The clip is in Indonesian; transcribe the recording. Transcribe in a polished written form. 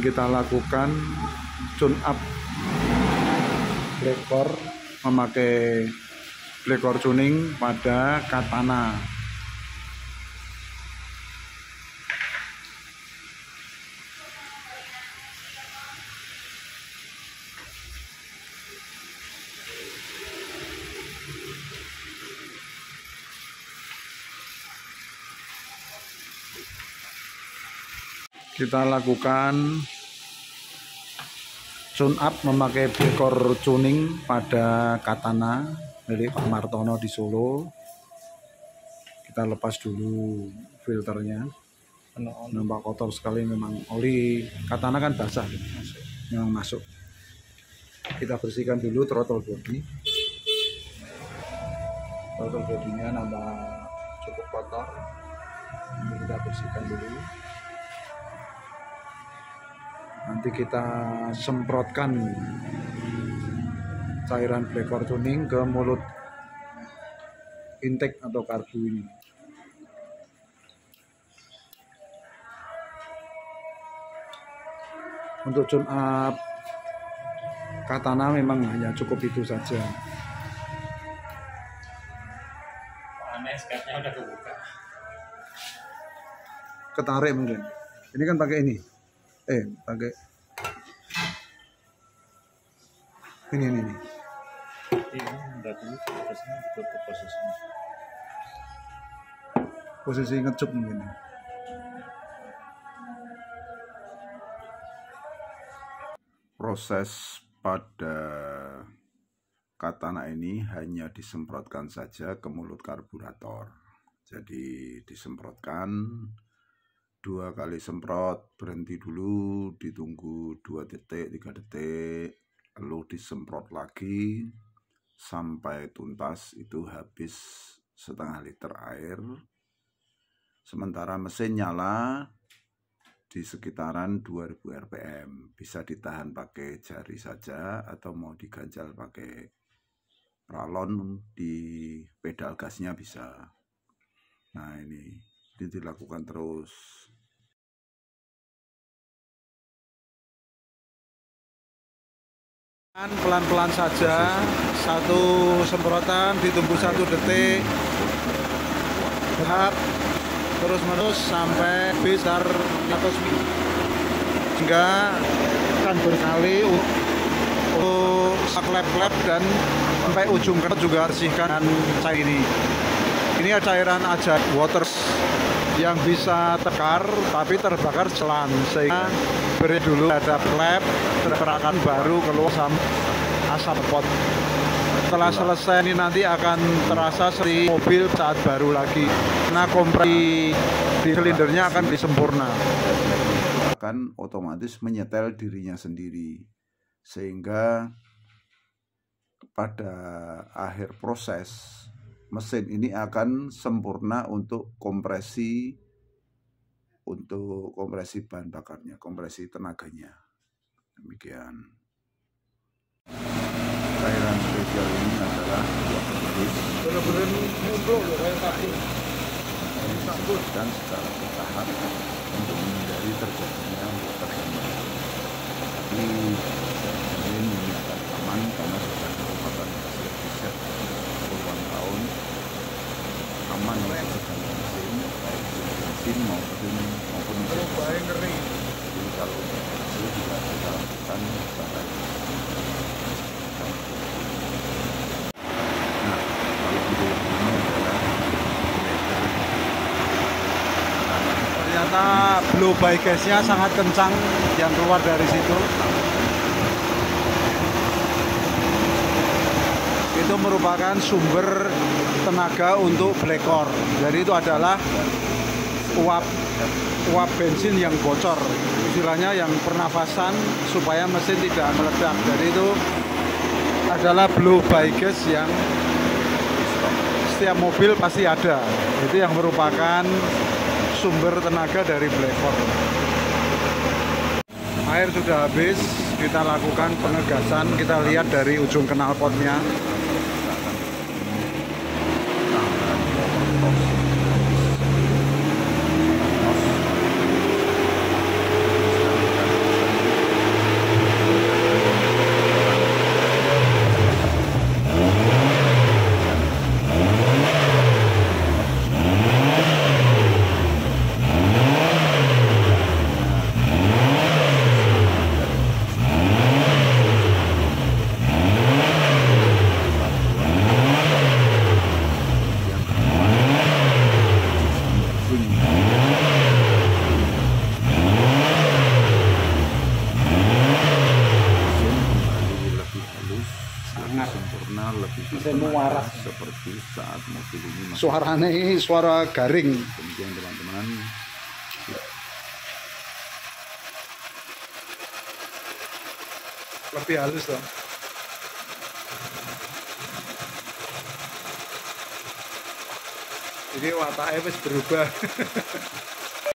akan kita lakukan tune up blekor memakai blekor tuning pada Katana. Kita lakukan tune up memakai blekor tuning pada Katana milik Pak Martono di Solo. Kita lepas dulu filternya, nampak kotor sekali memang oli. Katana kan basah, memang masuk. Kita bersihkan dulu throttle body. Throttle bodinya nampak cukup kotor, ini kita bersihkan dulu. Nanti kita semprotkan cairan blekor tuning ke mulut intake atau karbu ini. Untuk tune up Katana memang hanya cukup itu saja. Aneh, skatnya udah kebuka. Ketarik mungkin. Ini kan pakai ini. Pakai ini. Posisi ngecup mungkin. Proses pada Katana ini hanya disemprotkan saja ke mulut karburator. Jadi disemprotkan. 2 kali semprot, berhenti dulu, ditunggu 2 detik, 3 detik, lalu disemprot lagi sampai tuntas. Itu habis setengah liter air. Sementara mesin nyala di sekitaran 2000 rpm. Bisa ditahan pakai jari saja atau mau diganjal pakai pralon di pedal gasnya bisa. Nah, ini dilakukan terus. Pelan-pelan saja, satu semprotan ditunggu 1 detik, bertahap terus-menerus sampai besar 100 mili hingga akan berkali untuk klep-klep dan sampai ujung kertas juga bersihkan dan cair ini. Ini cairan ajaib waters yang bisa tekar tapi terbakar celan, sehingga beri dulu ada klep terberakan baru keluar sama asap pot. Setelah selesai ini nanti akan terasa seperti mobil saat baru lagi. Nah, kompresi di silindernya akan disempurna. Akan otomatis menyetel dirinya sendiri, sehingga pada akhir proses mesin ini akan sempurna untuk kompresi bahan bakarnya, kompresi tenaganya. Demikian. Cairan spesial ini adalah dan secara bertahap untuk menghindari terjadinya water damage. Tapi ini agak aman karena sudah merupakan hasil riset puluhan tahun. Aman untuk mesin, baik mesin maupun mesin. Jadi kalau itu juga kita lakukan secara. Nah, kalau ini adalah ternyata blow by gasnya sangat kencang yang keluar dari situ. Itu merupakan sumber tenaga untuk blekor. Jadi itu adalah uap bensin yang bocor, istilahnya yang pernafasan supaya mesin tidak meledak. Jadi itu adalah blow by gas yang setiap mobil pasti ada. Itu yang merupakan sumber tenaga dari blekor. Air sudah habis, kita lakukan penegasan. Kita lihat dari ujung knalpotnya. lebih bersemangat seperti saat mobil ini. Suaranya ini suara garing. Kemudian teman-teman, lebih halus dong. Jadi wataknya berubah.